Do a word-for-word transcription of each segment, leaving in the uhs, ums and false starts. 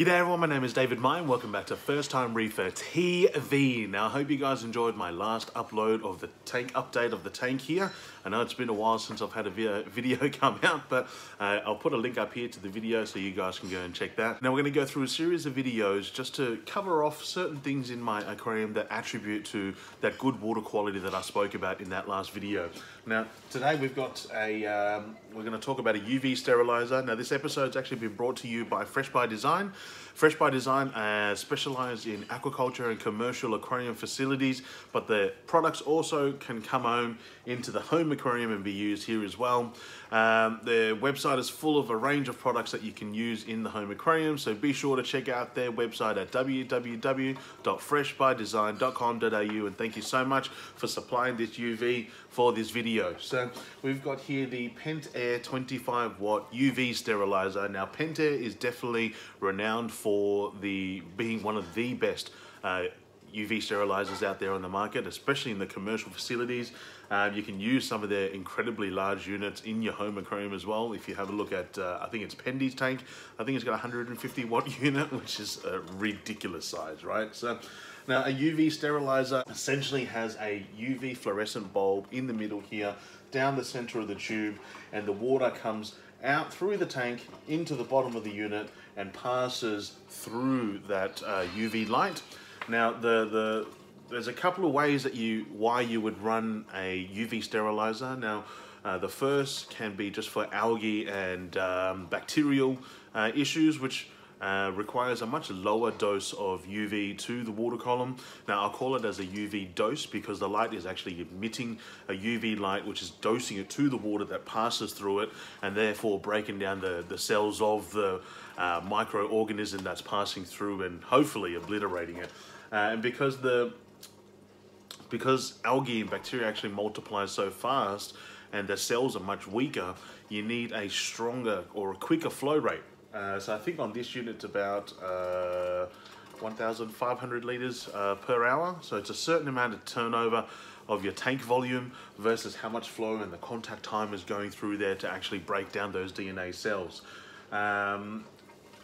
G'day everyone, my name is David Mai and welcome back to First Time Reefer T V. Now I hope you guys enjoyed my last upload of the tank update of the tank here. I know it's been a while since I've had a video come out, but uh, I'll put a link up here to the video so you guys can go and check that. Now we're going to go through a series of videos just to cover off certain things in my aquarium that attribute to that good water quality that I spoke about in that last video. Now today we've got a, um, we're going to talk about a U V sterilizer. Now this episode's actually been brought to you by Fresh By Design. Fresh By Design uh, specialise in aquaculture and commercial aquarium facilities, but the products also can come home into the home aquarium and be used here as well. Um, their website is full of a range of products that you can use in the home aquarium, so be sure to check out their website at w w w dot fresh by design dot com dot a u, and thank you so much for supplying this U V for this video. So we've got here the Pentair twenty-five watt U V sterilizer. Now Pentair is definitely renowned for the being one of the best uh, U V sterilizers out there on the market, especially in the commercial facilities. Um, you can use some of their incredibly large units in your home aquarium as well. If you have a look at, uh, I think it's Pendy's tank, I think it's got a one hundred fifty watt unit, which is a ridiculous size, right? So now a U V sterilizer essentially has a U V fluorescent bulb in the middle here, down the center of the tube, and the water comes out through the tank into the bottom of the unit and passes through that uh, U V light. Now, the, the, there's a couple of ways that you why you would run a U V sterilizer. Now, uh, the first can be just for algae and um, bacterial uh, issues, which uh, requires a much lower dose of U V to the water column. Now, I'll call it as a U V dose because the light is actually emitting a U V light, which is dosing it to the water that passes through it, and therefore breaking down the, the cells of the uh, microorganism that's passing through and hopefully obliterating it. Uh, and because the because algae and bacteria actually multiply so fast and the cells are much weaker, you need a stronger or a quicker flow rate. Uh, so I think on this unit it's about uh, one thousand five hundred litres uh, per hour. So it's a certain amount of turnover of your tank volume versus how much flow and the contact time is going through there to actually break down those D N A cells. Um,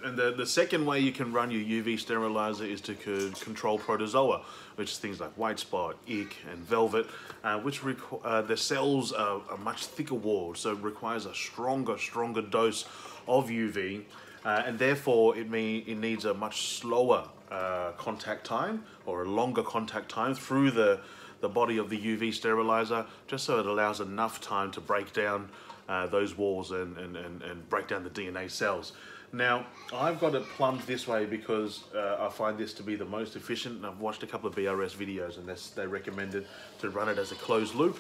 And the, the second way you can run your U V sterilizer is to control protozoa, which is things like white spot, ick, and velvet, uh, which uh, the cells are a much thicker wall, so it requires a stronger, stronger dose of U V, uh, and therefore it, may, it needs a much slower uh, contact time or a longer contact time through the, the body of the U V sterilizer, just so it allows enough time to break down uh, those walls and, and, and, and break down the D N A cells. Now, I've got it plumbed this way because uh, I find this to be the most efficient, and I've watched a couple of B R S videos and this, they recommended to run it as a closed loop.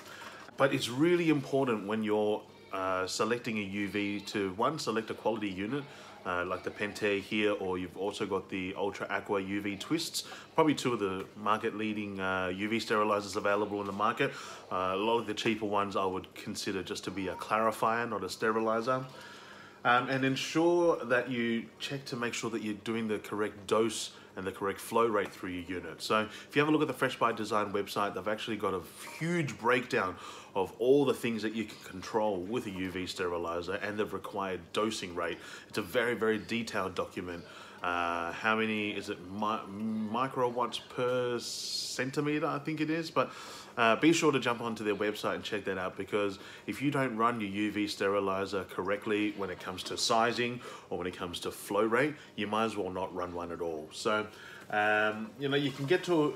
But it's really important when you're uh, selecting a U V to, one, select a quality unit, uh, like the Pentair here, or you've also got the Ultra Aqua U V Twists, probably two of the market-leading uh, U V sterilizers available in the market. Uh, a lot of the cheaper ones I would consider just to be a clarifier, not a sterilizer. Um, and ensure that you check to make sure that you're doing the correct dose and the correct flow rate through your unit. So if you have a look at the Fresh By Design website, they've actually got a huge breakdown of all the things that you can control with a U V sterilizer and the required dosing rate. It's a very, very detailed document. Uh, how many, is it mi microwatts per centimeter, I think it is, but uh, be sure to jump onto their website and check that out, because if you don't run your U V sterilizer correctly when it comes to sizing or when it comes to flow rate, you might as well not run one at all. So, um, you know, you can get to,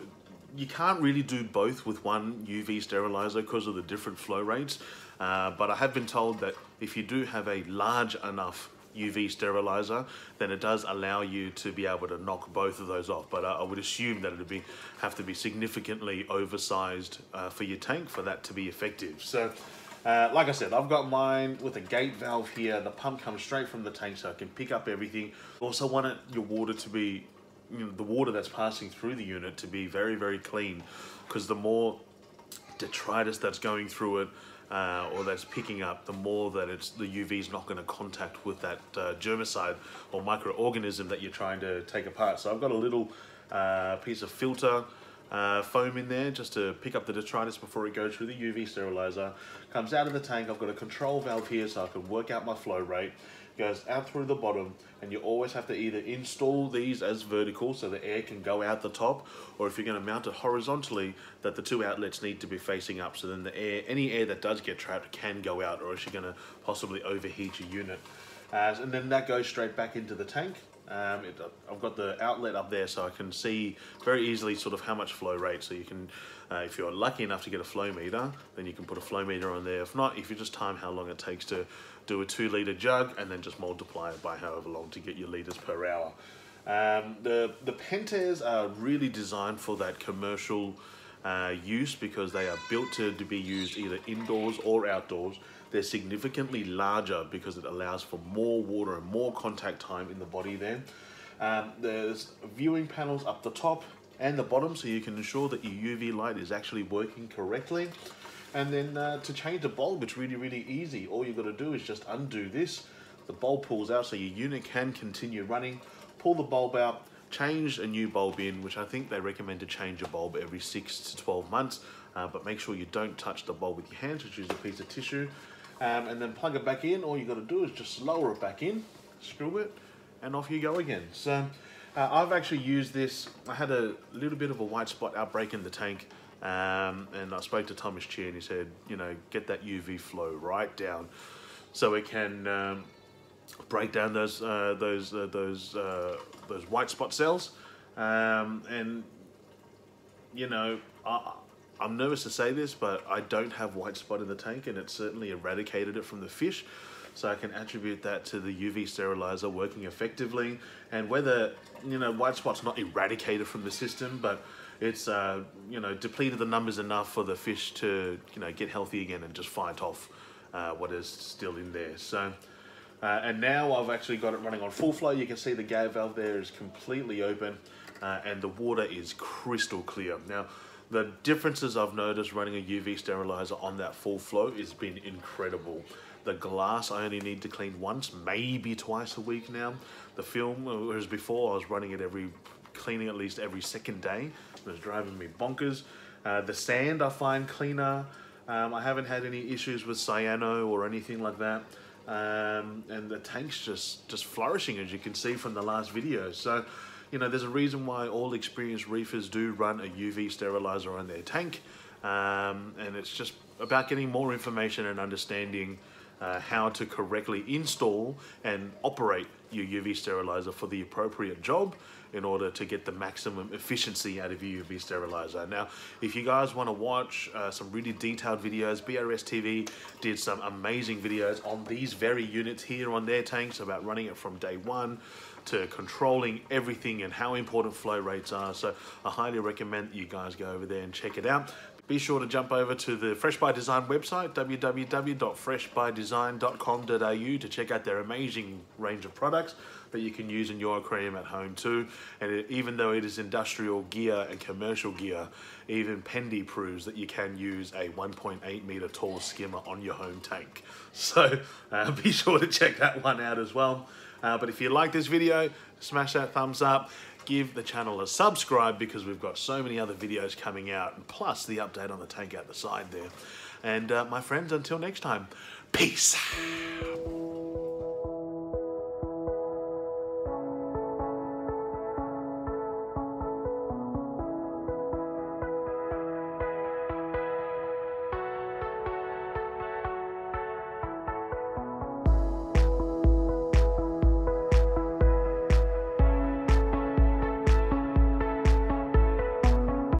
you can't really do both with one U V sterilizer because of the different flow rates, uh, but I have been told that if you do have a large enough U V sterilizer, then it does allow you to be able to knock both of those off, but I would assume that it would be have to be significantly oversized uh, for your tank for that to be effective. So uh, like I said, I've got mine with a gate valve here. The pump comes straight from the tank so I can pick up everything. Also want it, your water to be, you know, the water that's passing through the unit to be very, very clean, because the more detritus that's going through it Uh, or that's picking up, the more that it's the U V is not going to contact with that uh, germicide or microorganism that you're trying to take apart. So I've got a little uh, piece of filter uh, foam in there just to pick up the detritus before it goes through the U V sterilizer. Comes out of the tank. I've got a control valve here so I can work out my flow rate. Goes out through the bottom, and you always have to either install these as vertical so the air can go out the top, or if you're going to mount it horizontally, that the two outlets need to be facing up so then the air, any air that does get trapped can go out, or else you're going to possibly overheat your unit. Uh, and then that goes straight back into the tank. Um, it, I've got the outlet up there so I can see very easily sort of how much flow rate, so you can, uh, if you're lucky enough to get a flow meter, then you can put a flow meter on there. If not, if you just time how long it takes to do a two litre jug and then just multiply it by however long to get your litres per hour. Um, the, the Pentairs are really designed for that commercial uh, use because they are built to, to be used either indoors or outdoors. They're significantly larger because it allows for more water and more contact time in the body there. Um, there's viewing panels up the top and the bottom so you can ensure that your U V light is actually working correctly. And then uh, to change the bulb, it's really, really easy. All you've got to do is just undo this. The bulb pulls out so your unit can continue running. Pull the bulb out, change a new bulb in, which I think they recommend to change a bulb every six to twelve months. Uh, but make sure you don't touch the bulb with your hands, just use a piece of tissue. Um, and then plug it back in. All you got to do is just lower it back in, screw it, and off you go again. So uh, I've actually used this. I had a little bit of a white spot outbreak in the tank, um, and I spoke to Thomas Chee and he said, you know, get that U V flow right down so it can um, break down those uh, those uh, those uh, those white spot cells. Um, and you know, I. I'm nervous to say this, but I don't have white spot in the tank, and it certainly eradicated it from the fish. So I can attribute that to the U V sterilizer working effectively. And whether, you know, white spot's not eradicated from the system, but it's, uh, you know, depleted the numbers enough for the fish to, you know, get healthy again and just fight off uh, what is still in there. So, uh, and now I've actually got it running on full flow. You can see the gag valve there is completely open, uh, and the water is crystal clear. Now, the differences I've noticed running a U V sterilizer on that full flow has been incredible. The glass I only need to clean once, maybe twice a week now. The film, whereas before I was running it every, cleaning at least every second day. It was driving me bonkers. Uh, the sand I find cleaner. Um, I haven't had any issues with cyano or anything like that. Um, and the tank's just, just flourishing, as you can see from the last video. So, you know, there's a reason why all experienced reefers do run a U V sterilizer on their tank. Um, and it's just about getting more information and understanding uh, how to correctly install and operate your U V sterilizer for the appropriate job in order to get the maximum efficiency out of your U V sterilizer. Now, if you guys want to watch uh, some really detailed videos, B R S T V did some amazing videos on these very units here on their tanks about running it from day one to controlling everything and how important flow rates are. So I highly recommend that you guys go over there and check it out. Be sure to jump over to the Fresh By Design website, w w w dot fresh by design dot com dot a u, to check out their amazing range of products that you can use in your aquarium at home too. And it, even though it is industrial gear and commercial gear, even Pentair proves that you can use a one point eight meter tall skimmer on your home tank. So uh, be sure to check that one out as well. Uh, but if you like this video, smash that thumbs up. Give the channel a subscribe because we've got so many other videos coming out, and plus the update on the tank out the side there. And uh, my friends, until next time, peace.